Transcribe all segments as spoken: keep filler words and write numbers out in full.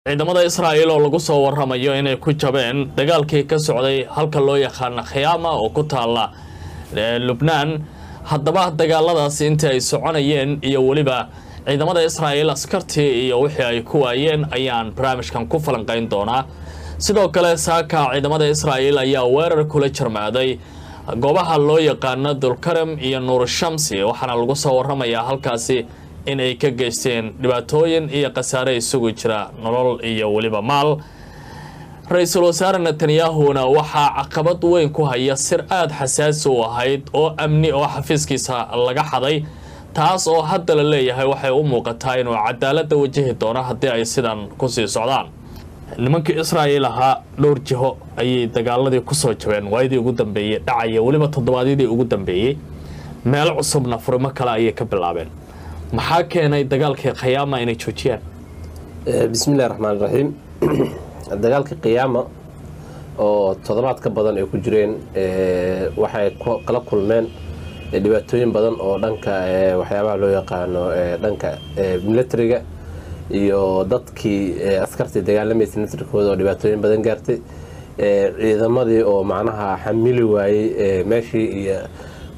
ciidamada Israa'iil oo lagu soo warramayo inay ku jabeen dagaalkii ka socday halka loo yaqaan Khiyaama oo ku taala Lubnaan haddaba dagaaladaas inta ay soconayeen iyo waliba ciidamada Israa'iil askartii iyo wixii ay ku waayeen ayaan barnaamijkan ku falanqayn doonaa sidoo kale saaka ciidamada Israa'iil ayaa weerar kula jarmaaday goobaha loo yaqaan Dulkaram iyo Nuur Shamsi waxaana lagu soo warramayaa halkaasi inay ka geysteen dhibaatooyin iyo qasaare isugu jira nolol iyo waliba maal Raisul Wasaare Netanyahu-na waxa caqabad weyn ku haya sir aad xasaas u ahayd oo amni oo xafiiskiisa laga xaday taas oo hadda la leeyahay waxay u muuqataa inuu cadaalada wajihi doono haddii ay sidan ku sii socdaan nimanka Israa'iil aha dhowr jiho ay dagaaladii ku soo jabeen waayadii ugu dambeeyay dhacay waliba toddobaadyadii ugu dambeeyay meel cusubna furmo kale ay ka bilaabeen maxaa keenay dagaalkii Khiyaama inay joojiyaan Bismillaahir Rahmaanir Rahiim dagaalkii Khiyaama oo toddobaad ka badan ay ku jireen ee waxay kala kulmeen dhibaatooyin badan oo dhanka waxyaabaha loo yaqaano dhanka militariga iyo dadkii askartii dagaalamaysan militariga oo dhibaatooyin badan gaartay ee ciidamadii oo macnaha xamili waayay meeshii iyo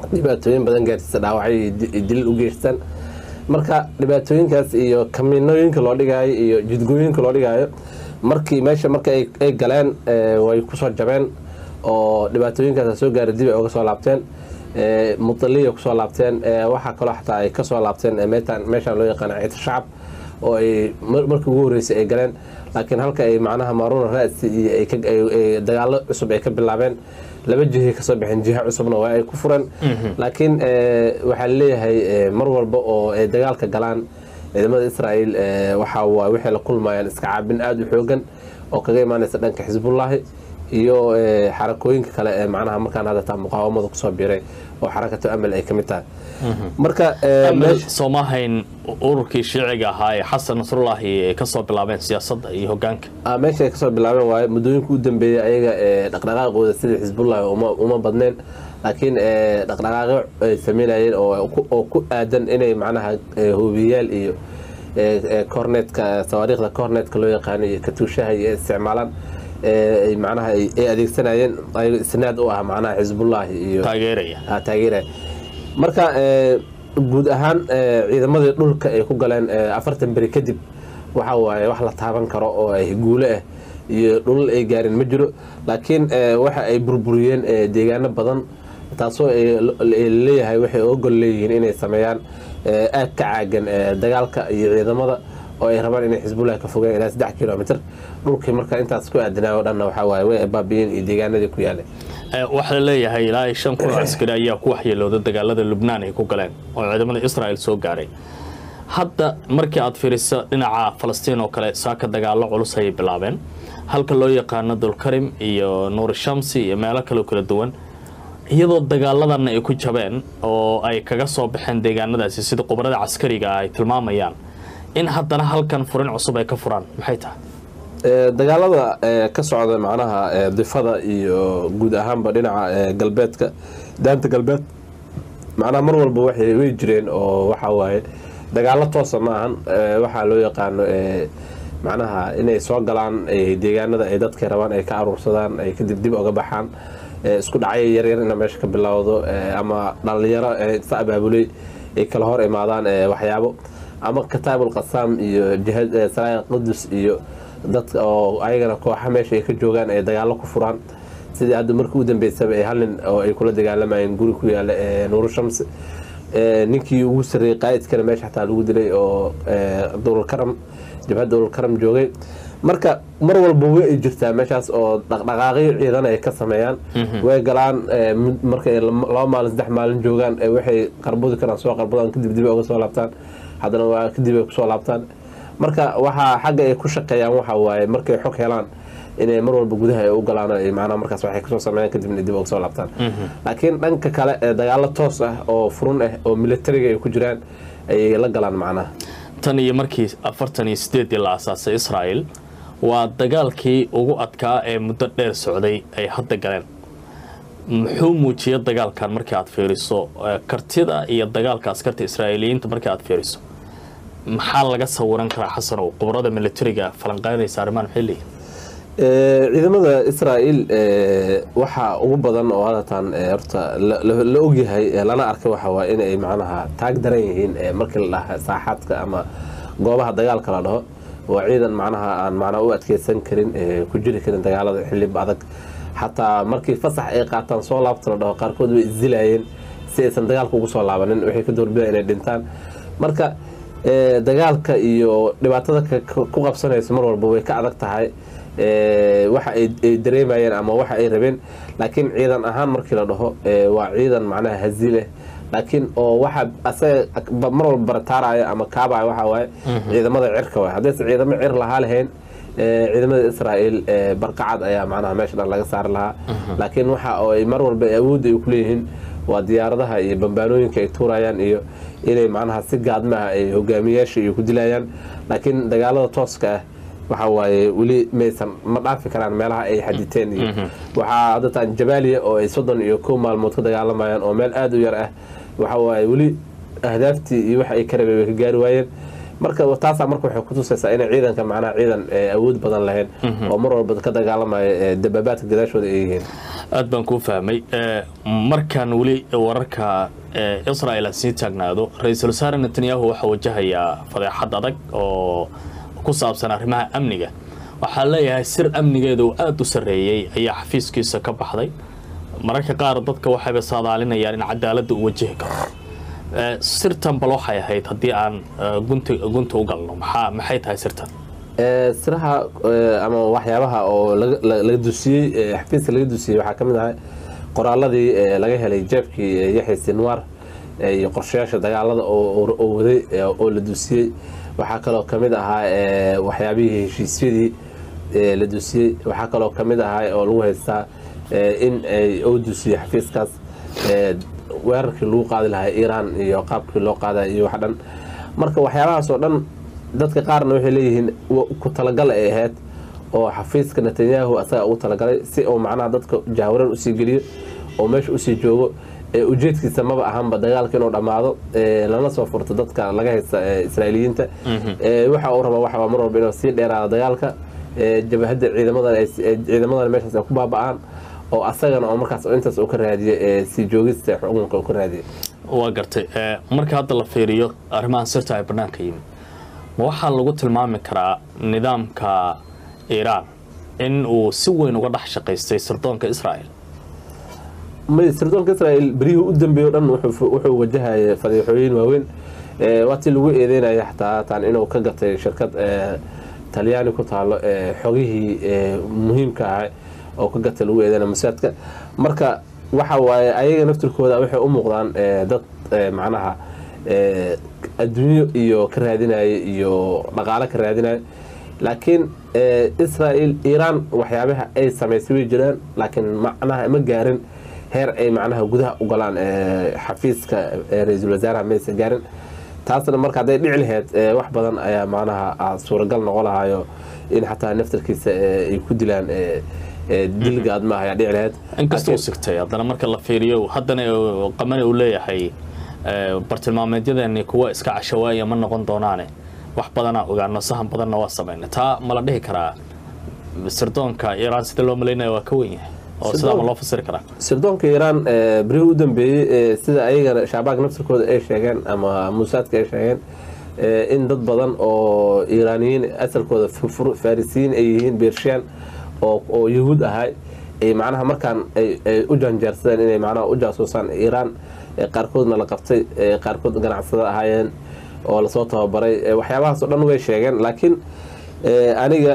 dhibaatooyin badan gaartay dhaawacay dil u geystaan marka dhibaatooyinkaas iyo kamiinooyinka loo dhigay iyo jidgooyinka loo dhigay markii meesha marka ay galeen way ku soo jabeen oo dhibaatooyinkaas soo gaaray dib uga soo laabteen ee mudaliyo ku soo laabteen waxa kale xataa ay ka soo laabteen meesha loo yaqaan ciid shacab oo ay markii ugu horeysay ay galeen laakiin halka ay macnaha Maarun Raasi ay ka dagaal cusub ay ka bilaabeen laba jihi ka soo bixin jiha cusubna waa ay ku furan laakiin waxa leeyahay mar walba oo ay dagaalka galaan ciidamada Israa'iil waxa waa wixii la kulmayaan iska caabin aad u xoogan oo kaga imaanaysa dhanka Hizbullah iyo xarakooyinka kale ee macnaha markaan hadda ta muqaawamada ku soo biiray oo xarakatu amal ay kamid tahay marka Soomaaliyeyn ururkii Shiiciga ahaa ee Xasan Nasrullah ee ka soo bilaabeen siyaasadda iyo hoggaanka meesha ka soo bilaabeen waa mudooyinkii u dambeeyay ayaga ee dhaqdhaqaaqooda sida Hizbullah uma uma badneen laakiin ee dhaqdhaqaaq ay sameeyeen oo ku aadan inay macnaha hoobiyaal iyo ee korneetka taariikhda korneetka loo yaqaan iyo katuushaha ay isticmaalaan ee macnaha ay adeegsanayeen ay sanaad u ah macnaha Hizbullah iyo taageeraya ha taageeraya marka ee guud ahaan ciidamada dhulka ay ku galeen afartan bari kadib waxa waaye wax la taaban karo oo ay guule ah iyo dhul ay gaarin ma jiro laakiin waxa ay burburiyeen deegaano badan taasoo ay leeyahay waxay oo gol leeyihiin inay sameeyaan aad ka caagan dagaalka iyo ciidamada oo ay rabaan inay Hizbullah ka fogaan ilaa saddex kiiloomitir dhulkii marka intaas ku aadnaayo dhanna waxa waaye way baabiyeen deegaanadii ku yaale waxa leeyahay ilaa shan kun askari ayaa ku waxyeelooda dagaalada Lubnaan ay ku galeen oo ciidamada Israa'iil soo gaaray hadda markii aad fiiriso dhinaca Falastiin oo kale saaka dagaalo culus ay bilaabeen halka loo yaqaan Dulkarim iyo Nuur Shamsi iyo meelo kale kala duwan iyadoo dagaaladan ay ku jabeen oo ay kaga soo baxeen deegaanadaasi sida qubarada askariga ay tilmaamayaan in haddana halkan furin cusub ay ka furaan maxay tahay ee dagaalada ka socda macnaha difada iyo guud ahaanba dhinaca galbeedka daanta galbeed macnaha mar walba waxay way jireen oo waxa waaye dagaalo toos ah maahan waxa loo yaqaan macnaha inay soo galaan deegaanada ay dadka rabaan ay ka aruursadaan ay kadib dib uga baxaan isku dhacay yar yar in meesha ka bilowdo ama dhalinyaro saababulay ay kala hor imaadaan waxyaabo ama kitaabul qasam iyo jihada salaad qudus iyo dadka oo ayagana kooxa meesha ay ka joogan ay dagaal ku furaan sidii aad markii u dambeysay ay halin oo ay kula dagaalamayeen guri ku yaala Nuur Shamsi ee ninkii ugu sareeyay qaadka meesha xataa lagu dilay oo Dulkaram jabhada Dulkaram joogay marka mar walba way jirtaa meeshaas oo dhaqdhaqaaqyo ciidan ay ka sameeyaan way galaan markay laba maalin saddex maalin joogan waxay qarboodi karaan soo qarboodaan kadib dib uga soo laabtaan haddana waa kadib ay ku soo laabtaan marka waxa xaga ay ku shaqeeyaan waxa waaye markay xog helaan inay mar walba gudaha ay u galaanay macna markaas waxay ka soo sameeyaan kadibna dib ugu soo laabtaan laakiin dhanka kale dagaal toos ah oo furun ah oo militariga ay ku jiraan ay la galaan macna tan iyo markii afartan iyo siddeed la asaasay Israa'iil waa dagaalkii ugu adkaa ee muddo dheer socday ay hadda galeen muxuu muujiyay dagaalkan markii aad fiiriso kartida iyo dagaalka askarta Israa'iiliyiinta markii aad fiiriso maxaa laga sawiran karaa xasan oo qubrada militariga falanqaynaysa arrimahan xilli ciidamada Israa'iil waxa ugu badan oo hadatan horta la og yahay lana arkay waxa waa in ay macnaha taag daran yihiin markii la saaxadka ama goobaha dagaalka la dhaho waa ciidan macnaha aan macna u adkeysan karin ku jiri karin dagaalada xilli adag hatta markii fasax ay qaataan soo laabto la dhaho qarkood way isdilayeen si aysan dagaalku ugu soo laabanin waxay ka doorbideen inay dhintaan marka dagaalka iyo dhibaatada ku qabsanaysa mar walba way ka adag tahay waxa ay dareemayeen ama waxa ay rabeen laakiin ciidan ahaan markii la dhaho waa ciidan macnaha haziile laakiin oo waxa asaga mar walba bartaarayo ama kaabay waxa way ciidamada cirka way haddii ciidamo cir lahaa laheen ciidamada Israa'iil barqacad ayaa macnaha meesha laga saar lahaa laakiin waxa oo mar walba awood ay ku leeyeen waa diyaaradaha iyo bambaanooyinka ay tuurayaan iyo inay macnaha si gaadmaha ay hogaamiyeyaasha ay ku dilayaan laakiin dagaalada tooska ah waxa way wali meesan ma dhaafi karaan meelaha ay xaditeen iyo waxa hadda Jabaaliya oo ay soddon iyo koob maalmood ka dagaalamayaan oo meel aad u yar ah waxa way wali ahdaaftii iyo waxa ay ka rabeen ka gaari waayeen marka taas marka waxay ku tusaysaa in ciidanka macna ciidan awood badan lahayn oo mar walba ka dagaalamay dababaadka gadaashooda ay yihiin aad baan ku fahmay markan wali wararka Israa'iil si taagnaado Ra'iisul Wasaare Netanyahu waxa wajahaya fadhiixad adag oo ku saabsan arrimaha amniga waxa leeyahay sir amnigeedu aad u sareeyay ayaa xafiiskiisa ka baxday mararka qaar dadka waxay ba saadaalinayaan in cadaaladdu u wajihi karo sirtan bal waxay ahayd hadii aan gunta gunta u galno maxaa maxay tahay sirtan ee siraha ama waxyaabaha oo laga dusiyay xafiiska laga dusiyay waxa kamid ah qoraaladii laga helay jeebkii Yaxya Sinwar ee qorshayaasha dagaalada oo oo waday oo la dusiyay waxa kale kamid ahaa ee waxyaabihi heshiisyadii ee la dusiyay waxa kale kamid ahaa oo lagu haysta in ay oo dusiyay xafiiskaas ee weerarkii loo qaadi lahaa Iran iyo qaabkii loo qaaday iyo waxdan marka waxyaabahaas oo dhan dadka qaarna waxay leeyihiin ku talagal ay ahayd oo xafiiska Netanyahu asaga u talagalay si oo macnaha dadka jahwaran u sii geliyo oo meesha u sii joogo ujeedkiisa maba ahaanba dagaalka inuu dhamaado ee lana soo furto dadka laga haysta Israa'iiliyiinta ee waxa uu rabo waxa waa mar walba inuu si dheeraado dagaalka ee jabhadda ciidamada ay ciidamada meeshaas ku baaba'aan oo asagana oo markaas intaas uu ka raadiyo ee si joogista xukunka uu ka raadiyo waa gartay marka hadda la fiiriyo arrimaha sirta ay banaanka yihiin waxa lagu tilmaami karaa nidaamka Iran in uu si weyn uga dhex shaqeystay sirdoonka Israa'iil ما سردون كسر البريء قدام بيران وح وح وجهها فريحين وين وقت الوقت ذينا يحتاج عن إنه كجت شركة تالياني كطال حقيه مهم كع أو كجت الوقت ذينا مساعدك مركا وح وأي نفط الكود وح أمور عن ضد معناها الدنيا يو كرهدينا يو مقالة كرهدينا لكن إسرائيل إيران وحيابها أي سماسوي جيران لكن معناها مجارن هر أي معناها وجودها وقلان حفيز كرئيس الوزراء ميس جارن تحصل المركز ده نعلهت واحد بدن أي معناها صورة قلنا قلها يو إن حتى نفط الكيس يكود لان دل قاد ما هي نعلهت إنك استوصيت يا ده المركز الله فيريو حدنا قمنا ولا حي برتلمان مديدة إن كويس كعشوائية من قندونانه واحد بدن وقلنا صهم بدن وصبين تا ملده كرا سردون كإيران سدلوا ملينا وكويه السلام الله فسر كلام. سردون كإيران بريودن بي سيدا أيجا شعبك نفس الكود إيش يجان أما موساد كإيش يجان إن ضد بدن أو إيرانيين أثر كود فارسيين أيهين بيرشيان أو أو يهود هاي معناها مركان أجان جرسان إن معناها أجا سوسان إيران قاركودنا لقبتي قاركود جناع صدا هايين أو لصوتها بري وحياة صدقنا وإيش يجان لكن aniga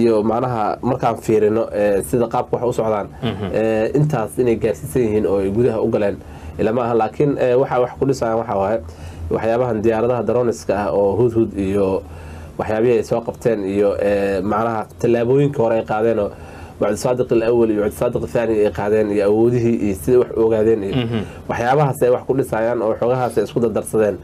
iyo macnaha markaan fiirino sida qaabku wax u socdaan intaas inay gaarsiisan yihiin oo gudaha u galeen ilaamaa laakiin waxa wax ku dhisaan waxa waaye waxyaabahan diyaaradaha drone-iska ah oo hudhud iyo waxyaabihii soo qabteen iyo macnaha talaabooyinka hore ay qaadeen oo بعد صادق الأول وبعد صادق الثاني قاعدين يأوديه يستوحوا قاعدين وحيابها سيوح كل سايان أو حقها سيسقط الدرسين.